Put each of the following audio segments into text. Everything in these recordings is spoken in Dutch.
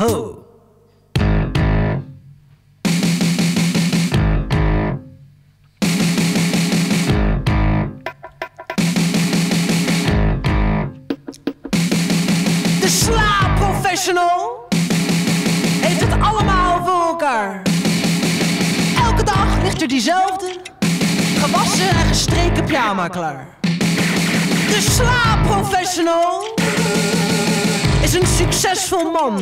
ho! De slaapprofessional heeft het allemaal voor elkaar. Elke dag ligt er diezelfde gewassen en gestreken pyjama klaar. De slaapprofessional is een succesvol man.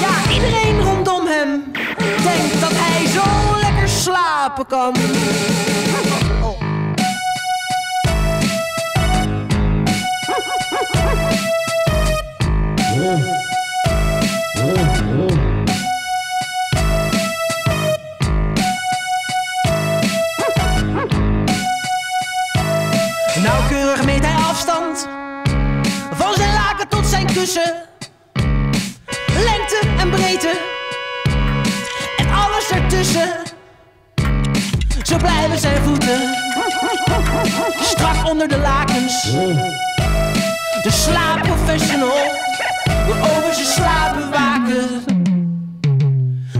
Ja, iedereen rondom hem denkt dat hij zo lekker slapen kan. Oh. Nauwkeurig meet hij afstand, van zijn laken tot zijn kussen, lengte en breedte en alles ertussen. Zo blijven zijn voeten strak onder de lakens. De slaapprofessional wil over zijn slaap bewaken.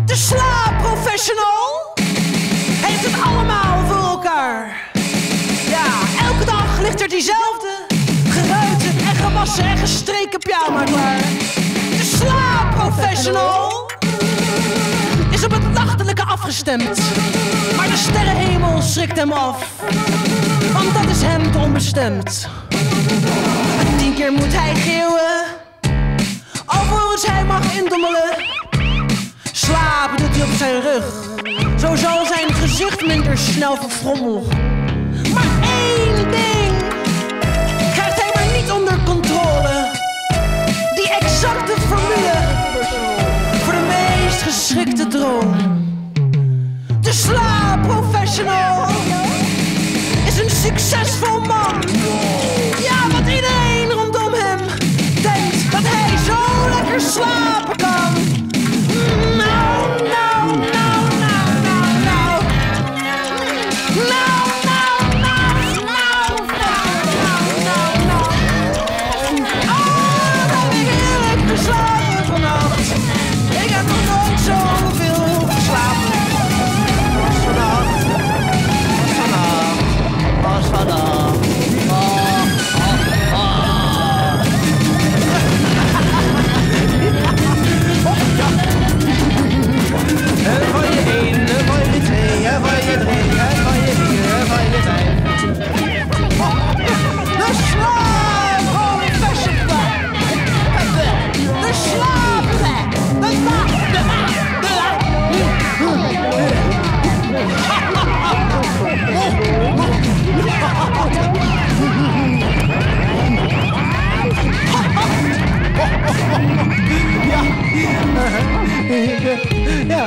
De slaapprofessional heeft het allemaal voor elkaar. Ligt er diezelfde geruiten en gewassen en gestreken pyjama klaar. De slaapprofessional is op het nachtelijke afgestemd, maar de sterrenhemel schrikt hem af, want dat is hem te onbestemd. 10 keer moet hij geeuwen, alvorens hij mag indommelen. Slapen doet hij op zijn rug, zo zal zijn gezicht minder snel verfrommel. Maar één ding krijgt hij maar niet onder controle: die exacte formule voor de meest geschikte droom. De slaapprofessional is een succesvol man. Ja, want iedereen rondom hem denkt dat hij zo lekker slapen kan. Nou, nou, nou, nou, nou, nou. Nou.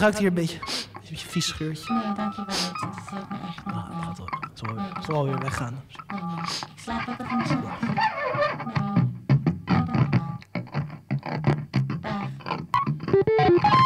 Ruikt hier een beetje vies geurtje. Nee, dankjewel. Het interesseert me echt niet. Oh, het zal wel weer weggaan. Nee. Ik slaap ook nog niet. Nee. Dag.